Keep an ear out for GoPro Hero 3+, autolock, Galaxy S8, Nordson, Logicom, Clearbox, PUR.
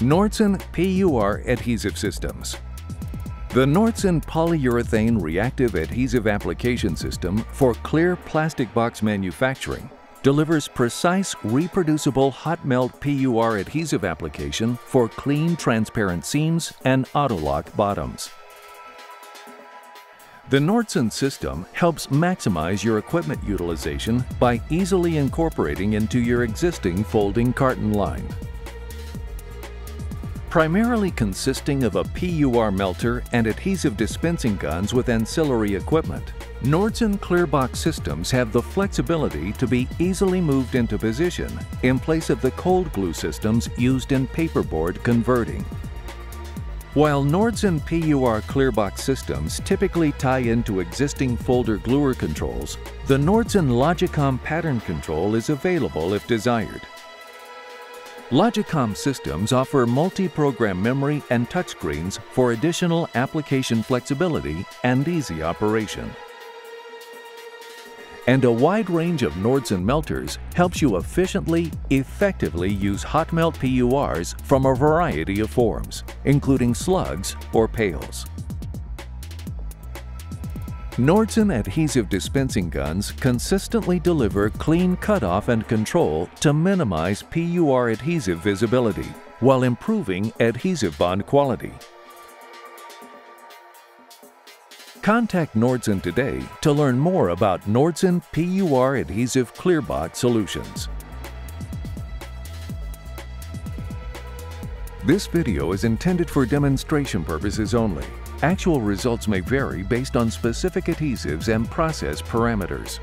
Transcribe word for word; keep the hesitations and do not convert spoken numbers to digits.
Nordson P U R Adhesive Systems. The Nordson Polyurethane Reactive Adhesive Application System for clear plastic box manufacturing delivers precise, reproducible hot melt P U R adhesive application for clean, transparent seams and autolock bottoms. The Nordson system helps maximize your equipment utilization by easily incorporating into your existing folding carton line. Primarily consisting of a P U R melter and adhesive dispensing guns with ancillary equipment, Nordson Clearbox systems have the flexibility to be easily moved into position in place of the cold glue systems used in paperboard converting. While Nordson P U R Clearbox systems typically tie into existing folder gluer controls, the Nordson Logicom pattern control is available if desired. Logicom systems offer multi-program memory and touchscreens for additional application flexibility and easy operation. And a wide range of Nordson melters helps you efficiently, effectively use hot melt P U Rs from a variety of forms, including slugs or pails. Nordson adhesive dispensing guns consistently deliver clean cutoff and control to minimize P U R adhesive visibility while improving adhesive bond quality. Contact Nordson today to learn more about Nordson P U R Adhesive Clearbox Solutions. This video is intended for demonstration purposes only. Actual results may vary based on specific adhesives and process parameters.